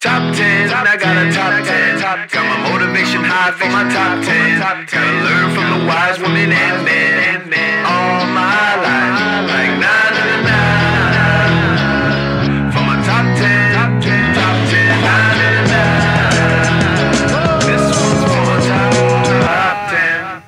Top 10, I got a top 10. Got my motivation high for my top 10. Gotta learn from the wise women and men. All my life, like na-na-na-na. For my top 10, na-na-na-na. This one's for my top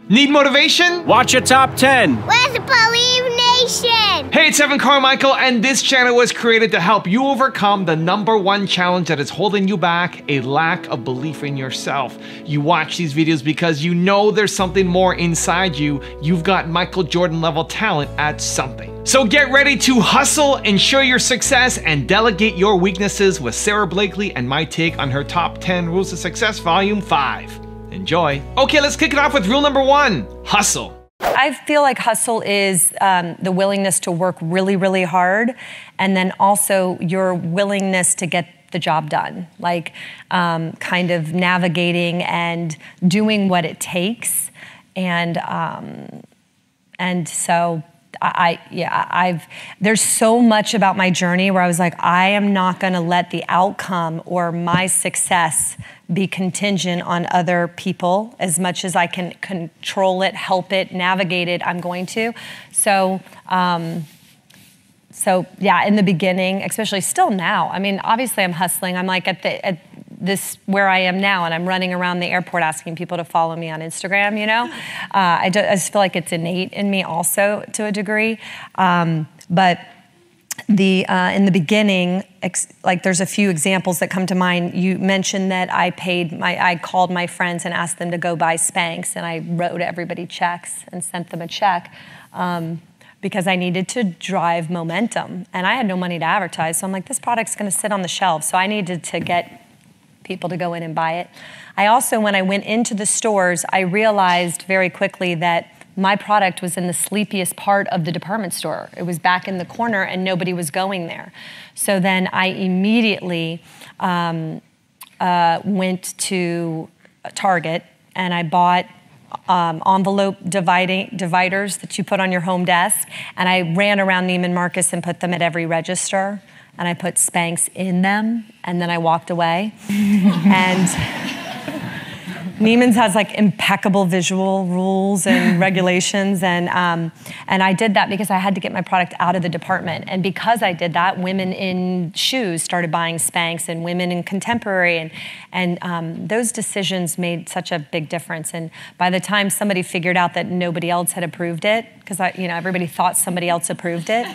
10. Need motivation? Watch your top 10. Where's the Believe Nation? Hey, it's Evan Carmichael, and this channel was created to help you overcome the #1 challenge that is holding you back, a lack of belief in yourself. You watch these videos because you know there's something more inside you. You've got Michael Jordan level talent at something. So get ready to hustle, ensure your success, and delegate your weaknesses with Sara Blakely and my take on her Top 10 Rules of Success, Volume 5. Enjoy. Okay, let's kick it off with rule #1, hustle. I feel like hustle is the willingness to work really, really hard, and then also your willingness to get the job done, like kind of navigating and doing what it takes. And so there's so much about my journey where I was like, I am not going to let the outcome or my success be contingent on other people. As much as I can control it, help it, navigate it, I'm going to. So, yeah, in the beginning, especially still now, I mean, obviously I'm hustling. I'm like at this where I am now, and I'm running around the airport asking people to follow me on Instagram, you know? I just feel like it's innate in me also to a degree. But the in the beginning, like there's a few examples that come to mind. You mentioned that I called my friends and asked them to go buy Spanx, and I wrote everybody checks and sent them a check. Because I needed to drive momentum, and I had no money to advertise, so I'm like, this product's gonna sit on the shelf, so I needed to get people to go in and buy it. I also, when I went into the stores, I realized very quickly that my product was in the sleepiest part of the department store. It was back in the corner and nobody was going there. So then I immediately went to Target and I bought envelope dividers that you put on your home desk, and I ran around Neiman Marcus and put them at every register, and I put Spanx in them, and then I walked away. And Neiman's has like impeccable visual rules and regulations, and I did that because I had to get my product out of the department. And because I did that, women in shoes started buying Spanx, and women in contemporary, and those decisions made such a big difference. And by the time somebody figured out that nobody else had approved it, because everybody thought somebody else approved it,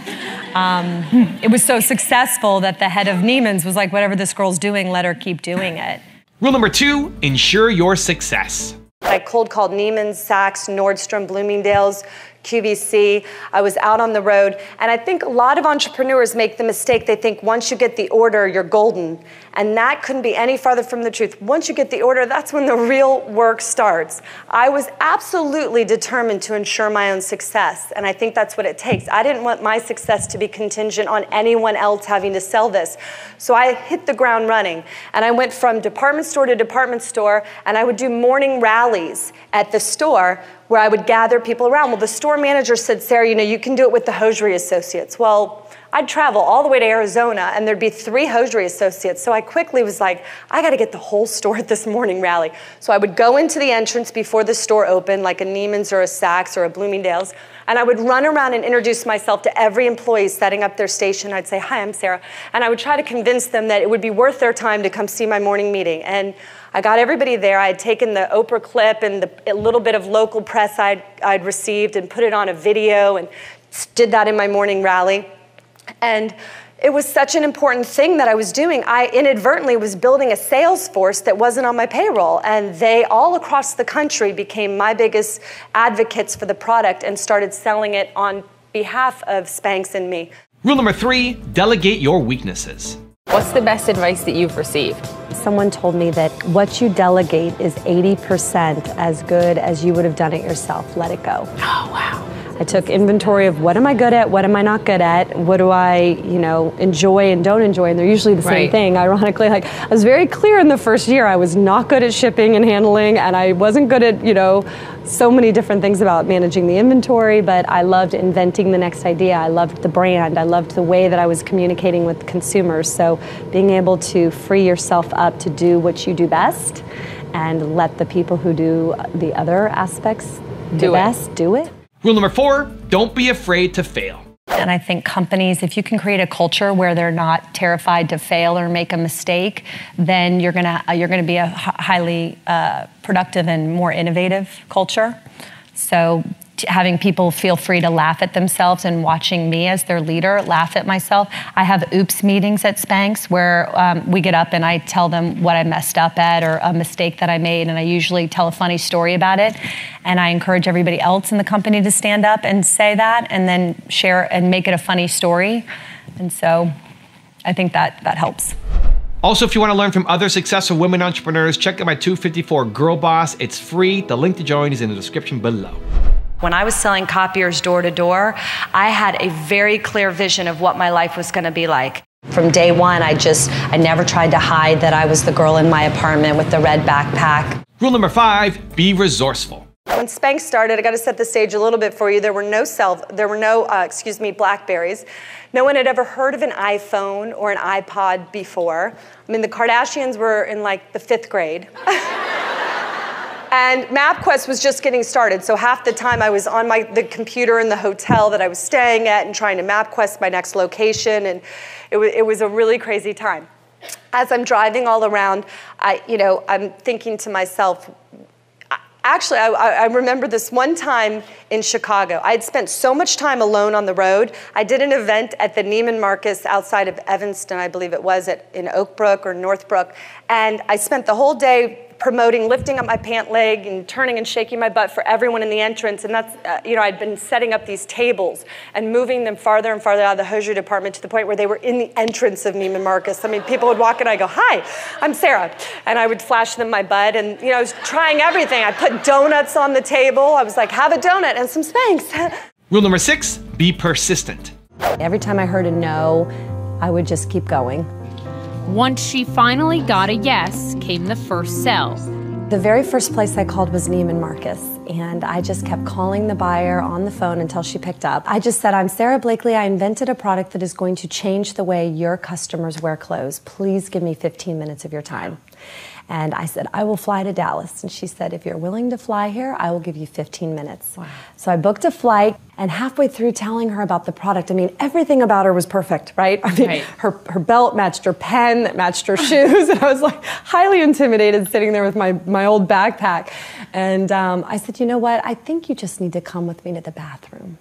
it was so successful that the head of Neiman's was like, whatever this girl's doing, let her keep doing it. Rule #2, ensure your success. I cold called Neiman, Saks, Nordstrom, Bloomingdale's, QVC. I was out on the road, and I think a lot of entrepreneurs make the mistake. They think once you get the order, you're golden, and that couldn't be any farther from the truth. Once you get the order, that's when the real work starts. I was absolutely determined to ensure my own success, and I think that's what it takes. I didn't want my success to be contingent on anyone else having to sell this, so I hit the ground running, and I went from department store to department store, and I would do morning rallies at the store where I would gather people around. Well, the store manager said, Sarah, you can do it with the hosiery associates. Well, I'd travel all the way to Arizona, and there'd be 3 hosiery associates. So I quickly was like, I gotta get the whole store at this morning rally. So I would go into the entrance before the store opened, like a Neiman's or a Saks or a Bloomingdale's, and I would run around and introduce myself to every employee setting up their station. I'd say, hi, I'm Sarah. And I would try to convince them that it would be worth their time to come see my morning meeting. And I got everybody there. I had taken the Oprah clip and a little bit of local press I'd received and put it on a video and did that in my morning rally. And it was such an important thing that I was doing. I inadvertently was building a sales force that wasn't on my payroll, and they all across the country became my biggest advocates for the product and started selling it on behalf of Spanx and me. Rule #3, delegate your weaknesses. What's the best advice that you've received? Someone told me that what you delegate is 80% as good as you would have done it yourself. Let it go. Oh, wow. I took inventory of what am I good at, what am I not good at, what do I, you know, enjoy and don't enjoy, and they're usually the same right. thing. Ironically, like I was very clear in the first year, I was not good at shipping and handling, and I wasn't good at, you know, so many different things about managing the inventory, but I loved inventing the next idea. I loved the brand. I loved the way that I was communicating with consumers. So being able to free yourself up to do what you do best and let the people who do the other aspects do best do it. Rule number 4, don't be afraid to fail. And I think companies, if you can create a culture where they're not terrified to fail or make a mistake, then you're gonna be a highly productive and more innovative culture. So having people feel free to laugh at themselves and watching me as their leader laugh at myself. I have oops meetings at Spanx where we get up and I tell them what I messed up at or a mistake that I made, and I usually tell a funny story about it. And I encourage everybody else in the company to stand up and say that and then share and make it a funny story. And so I think that helps. Also, if you want to learn from other successful women entrepreneurs, check out my 254 Girl Boss. It's free. The link to join is in the description below. When I was selling copiers door to door, I had a very clear vision of what my life was going to be like. From day one, I never tried to hide that I was the girl in my apartment with the red backpack. Rule number 5, be resourceful. When Spanx started, I got to set the stage a little bit for you. There were no Blackberries. No one had ever heard of an iPhone or an iPod before. I mean, the Kardashians were in like the 5th grade. And MapQuest was just getting started, so half the time I was on the computer in the hotel that I was staying at and trying to MapQuest my next location, and it was a really crazy time. As I'm driving all around, I'm thinking to myself, actually, I remember this one time in Chicago. I had spent so much time alone on the road. I did an event at the Neiman Marcus outside of Evanston, I believe it was, in Oak Brook or Northbrook, and I spent the whole day promoting, lifting up my pant leg and turning and shaking my butt for everyone in the entrance. And that's, I'd been setting up these tables and moving them farther and farther out of the hosiery department to the point where they were in the entrance of Neiman Marcus. I mean, people would walk in, I'd go, "Hi, I'm Sara." And I would flash them my butt. And, I was trying everything. I put donuts on the table. I was like, "Have a donut and some Spanx." Rule number 6, be persistent. Every time I heard a no, I would just keep going. Once she finally got a yes, came the first sell. The very first place I called was Neiman Marcus, and I just kept calling the buyer on the phone until she picked up. I just said, "I'm Sara Blakely. I invented a product that is going to change the way your customers wear clothes. Please give me 15 minutes of your time." And I said, "I will fly to Dallas." And she said, "If you're willing to fly here, I will give you 15 minutes. Wow. So I booked a flight, and halfway through telling her about the product, I mean, everything about her was perfect, right? I mean, right. Her belt matched her pen, that matched her shoes. And I was like highly intimidated sitting there with my old backpack. And I said, "You know what? I think you just need to come with me to the bathroom."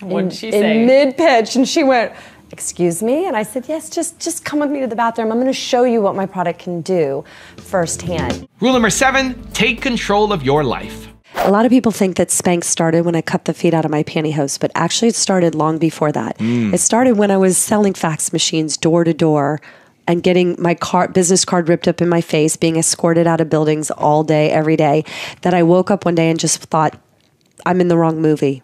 What did she say? In mid-pitch, and she went, "Excuse me?" And I said, "Yes, just come with me to the bathroom. I'm gonna show you what my product can do firsthand." Rule number 7, take control of your life. A lot of people think that Spanx started when I cut the feet out of my pantyhose, but actually it started long before that. It started when I was selling fax machines door to door and getting my business card ripped up in my face, being escorted out of buildings all day, every day, that I woke up one day and just thought, I'm in the wrong movie.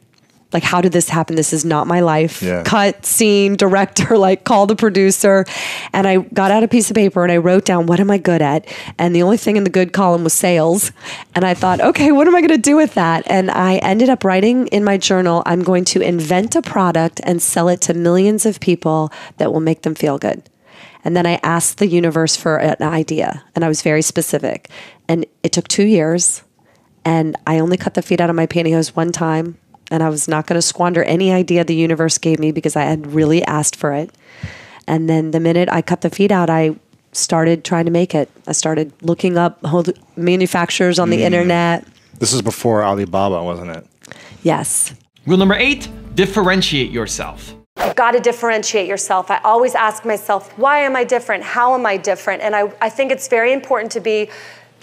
Like, how did this happen? This is not my life. Yeah. Cut, scene, director, like, call the producer. And I got out a piece of paper and I wrote down, what am I good at? And the only thing in the good column was sales. And I thought, okay, what am I going to do with that? And I ended up writing in my journal, I'm going to invent a product and sell it to millions of people that will make them feel good. And then I asked the universe for an idea. And I was very specific. And it took 2 years. And I only cut the feet out of my pantyhose one time. And I was not going to squander any idea the universe gave me because I had really asked for it. And then the minute I cut the feet out, I started trying to make it. I started looking up manufacturers on the internet. This is before Alibaba, wasn't it? Yes. Rule number 8, differentiate yourself. You've got to differentiate yourself. I always ask myself, why am I different? How am I different? And I think it's very important to be,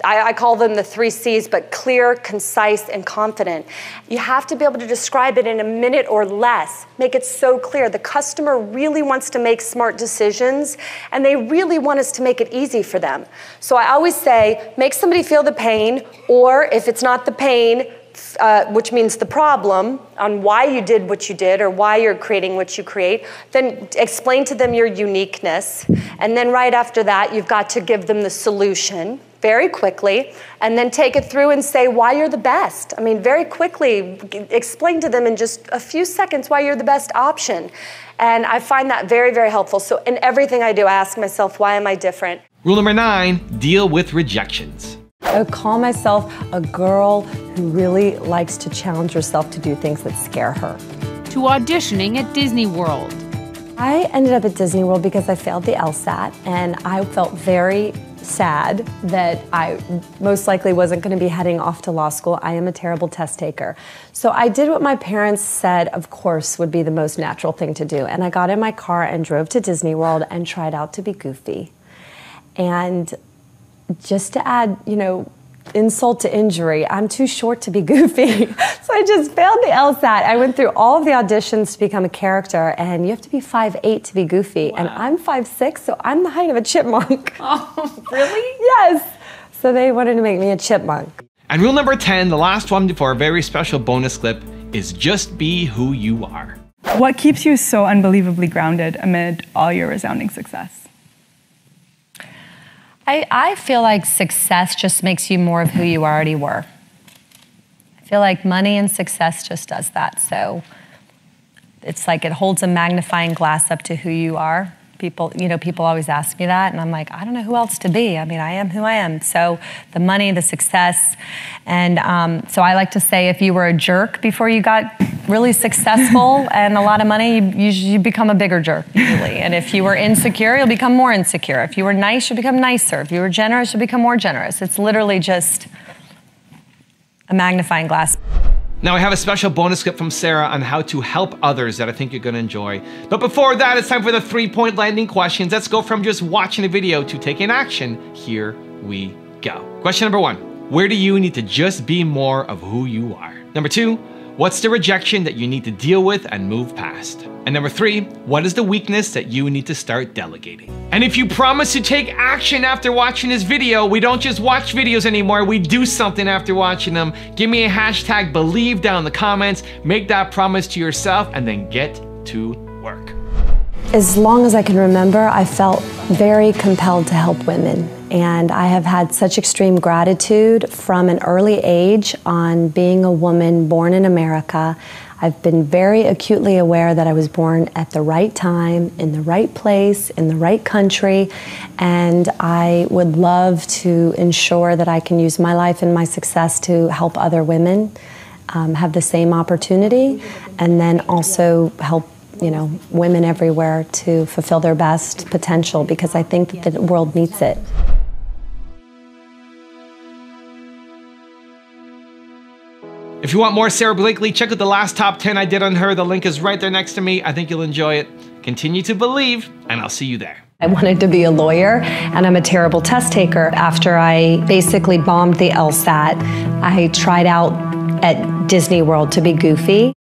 I call them the 3 C's, but clear, concise, and confident. You have to be able to describe it in a minute or less. Make it so clear. The customer really wants to make smart decisions, and they really want us to make it easy for them. So I always say, make somebody feel the pain, or if it's not the pain, which means the problem on why you did what you did or why you're creating what you create, then explain to them your uniqueness, and then right after that, you've got to give them the solution very quickly, and then take it through and say why you're the best. I mean, very quickly, explain to them in just a few seconds why you're the best option. And I find that very, very helpful. So in everything I do, I ask myself, why am I different? Rule number 9, deal with rejections. I would call myself a girl who really likes to challenge herself to do things that scare her. To auditioning at Disney World. I ended up at Disney World because I failed the LSAT, and I felt very sad that I most likely wasn't going to be heading off to law school. I am a terrible test taker. So I did what my parents said, of course, would be the most natural thing to do. And I got in my car and drove to Disney World and tried out to be goofy. And just to add, you know, insult to injury, I'm too short to be goofy. So I just failed the LSAT. I went through all of the auditions to become a character, and you have to be 5'8" to be goofy. Wow. And I'm 5'6", so I'm the height of a chipmunk. Oh, really? Yes. So they wanted to make me a chipmunk. And rule number 10, the last one before a very special bonus clip, is just be who you are. What keeps you so unbelievably grounded amid all your resounding success? I feel like success just makes you more of who you already were. I feel like money and success just does that. So it's like it holds a magnifying glass up to who you are. People, you know, people always ask me that, and I'm like, I don't know who else to be. I mean, I am who I am. So the money, the success, and so I like to say, if you were a jerk before you got really successful and a lot of money, you become a bigger jerk usually. And if you were insecure, you'll become more insecure. If you were nice, you'll become nicer. If you were generous, you'll become more generous. It's literally just a magnifying glass. Now I have a special bonus clip from Sara on how to help others that I think you're gonna enjoy. But before that, it's time for the 3-point lightning questions. Let's go from just watching a video to taking action. Here we go. Question number 1, where do you need to just be more of who you are? Number 2, what's the rejection that you need to deal with and move past? And number 3, what is the weakness that you need to start delegating? And if you promise to take action after watching this video, we don't just watch videos anymore, we do something after watching them. Give me a hashtag believe down in the comments, make that promise to yourself, and then get to work. As long as I can remember, I felt very compelled to help women. And I have had such extreme gratitude from an early age on being a woman born in America. I've been very acutely aware that I was born at the right time, in the right place, in the right country, and I would love to ensure that I can use my life and my success to help other women have the same opportunity, and then also help, you know, women everywhere to fulfill their best potential, because I think that the world needs it. If you want more Sara Blakely, check out the last top 10 I did on her. The link is right there next to me. I think you'll enjoy it. Continue to believe, and I'll see you there. I wanted to be a lawyer, and I'm a terrible test taker. After I basically bombed the LSAT, I tried out at Disney World to be goofy.